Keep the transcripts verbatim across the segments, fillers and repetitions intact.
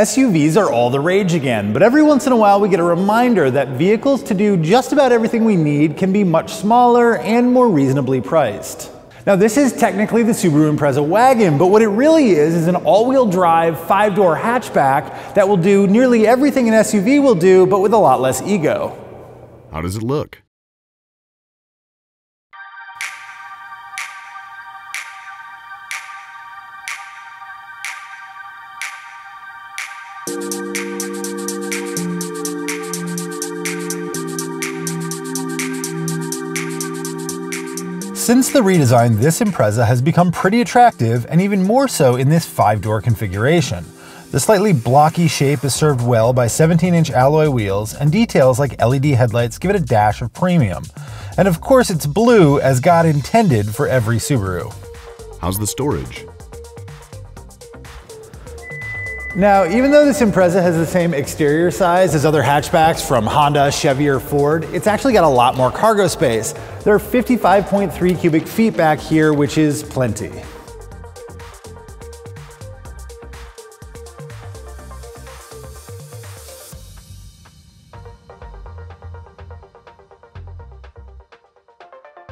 S U Vs are all the rage again, but every once in a while we get a reminder that vehicles to do just about everything we need can be much smaller and more reasonably priced. Now this is technically the Subaru Impreza wagon, but what it really is is an all-wheel drive, five-door hatchback that will do nearly everything an S U V will do, but with a lot less ego. How does it look? Since the redesign, this Impreza has become pretty attractive, and even more so in this five-door configuration. The slightly blocky shape is served well by seventeen inch alloy wheels, and details like L E D headlights give it a dash of premium. And of course it's blue, as God intended for every Subaru. How's the storage? Now, even though this Impreza has the same exterior size as other hatchbacks from Honda, Chevy, or Ford, it's actually got a lot more cargo space. There are fifty-five point three cubic feet back here, which is plenty.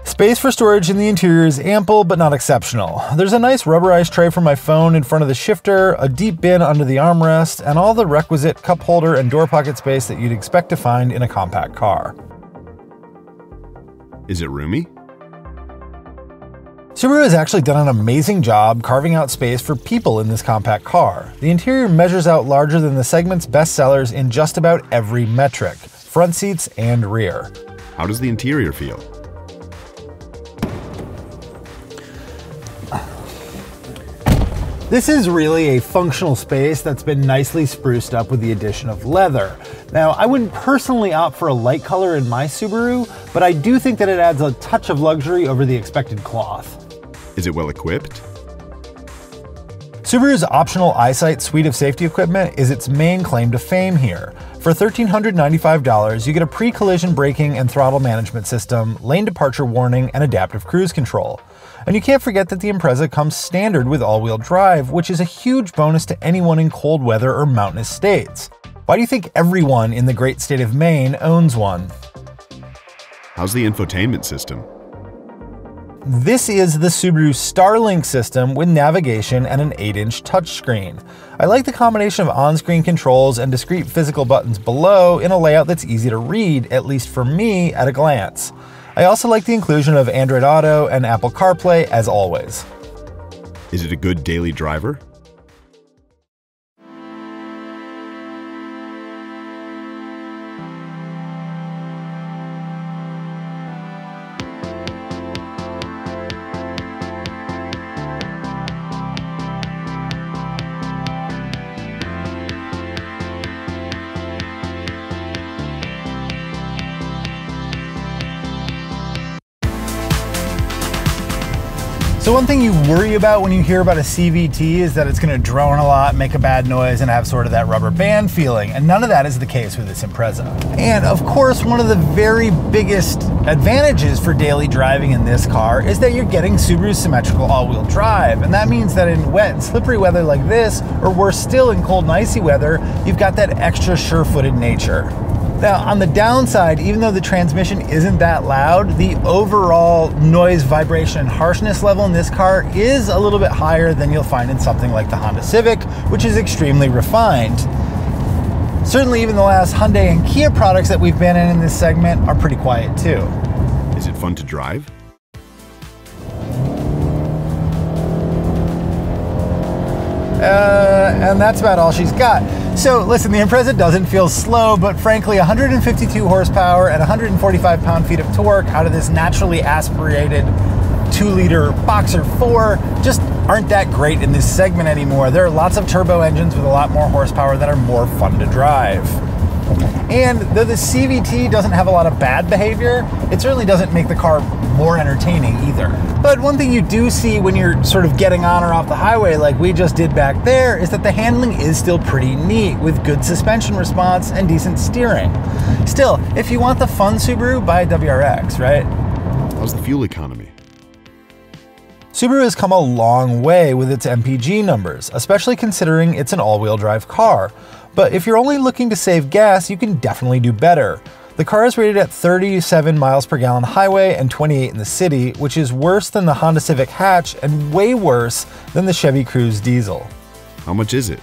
Space for storage in the interior is ample, but not exceptional. There's a nice rubberized tray for my phone in front of the shifter, a deep bin under the armrest, and all the requisite cup holder and door pocket space that you'd expect to find in a compact car. Is it roomy? Subaru has actually done an amazing job carving out space for people in this compact car. The interior measures out larger than the segment's best sellers in just about every metric, front seats and rear. How does the interior feel? This is really a functional space that's been nicely spruced up with the addition of leather. Now, I wouldn't personally opt for a light color in my Subaru, but I do think that it adds a touch of luxury over the expected cloth. Is it well equipped? Subaru's optional EyeSight suite of safety equipment is its main claim to fame here. For one thousand three hundred ninety-five dollars, you get a pre-collision braking and throttle management system, lane departure warning, and adaptive cruise control. And you can't forget that the Impreza comes standard with all-wheel drive, which is a huge bonus to anyone in cold weather or mountainous states. Why do you think everyone in the great state of Maine owns one? How's the infotainment system? This is the Subaru Starlink system with navigation and an eight inch touchscreen. I like the combination of on-screen controls and discrete physical buttons below in a layout that's easy to read, at least for me at a glance. I also like the inclusion of Android Auto and Apple CarPlay, as always. Is it a good daily driver? So one thing you worry about when you hear about a C V T is that it's going to drone a lot, make a bad noise, and have sort of that rubber band feeling, and none of that is the case with this Impreza. And of course, one of the very biggest advantages for daily driving in this car is that you're getting Subaru's symmetrical all-wheel drive, and that means that in wet and slippery weather like this, or worse still in cold and icy weather, you've got that extra sure-footed nature. Now, on the downside, even though the transmission isn't that loud, the overall noise, vibration, and harshness level in this car is a little bit higher than you'll find in something like the Honda Civic, which is extremely refined. Certainly, even the last Hyundai and Kia products that we've been in in this segment are pretty quiet too. Is it fun to drive? Uh, and that's about all she's got. So listen, the Impreza doesn't feel slow, but frankly, one hundred fifty-two horsepower and one hundred forty-five pound-feet of torque out of this naturally aspirated two liter Boxer four just aren't that great in this segment anymore. There are lots of turbo engines with a lot more horsepower that are more fun to drive. And though the C V T doesn't have a lot of bad behavior, it certainly doesn't make the car more entertaining either. But one thing you do see when you're sort of getting on or off the highway like we just did back there is that the handling is still pretty neat with good suspension response and decent steering. Still, if you want the fun Subaru, buy a W R X, right? How's the fuel economy? Subaru has come a long way with its M P G numbers, especially considering it's an all-wheel drive car. But if you're only looking to save gas, you can definitely do better. The car is rated at thirty-seven miles per gallon highway and twenty-eight in the city, which is worse than the Honda Civic hatch and way worse than the Chevy Cruze diesel. How much is it?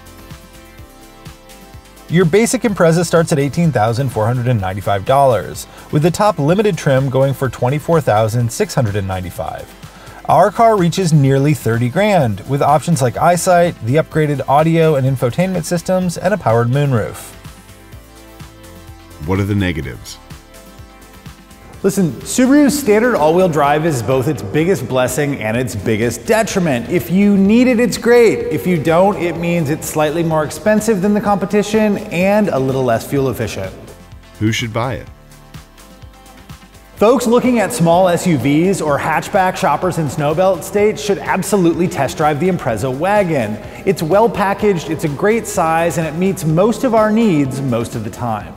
Your basic Impreza starts at eighteen thousand four hundred ninety-five dollars, with the top limited trim going for twenty-four thousand six hundred ninety-five dollars. Our car reaches nearly thirty grand, with options like EyeSight, the upgraded audio and infotainment systems, and a powered moonroof. What are the negatives? Listen, Subaru's standard all-wheel drive is both its biggest blessing and its biggest detriment. If you need it, it's great. If you don't, it means it's slightly more expensive than the competition and a little less fuel efficient. Who should buy it? Folks looking at small S U Vs or hatchback shoppers in snowbelt states should absolutely test drive the Impreza wagon. It's well packaged, it's a great size, and it meets most of our needs most of the time.